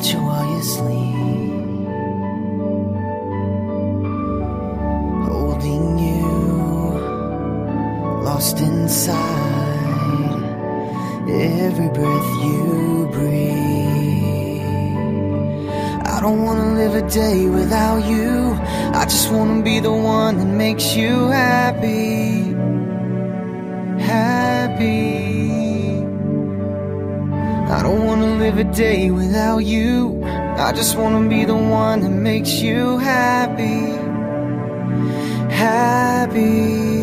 touch you while you sleep, holding you, lost inside every breath you breathe. I don't wanna live a day without you. I just wanna be the one that makes you happy, happy. I don't wanna live a day without you. I just wanna be the one that makes you happy, happy.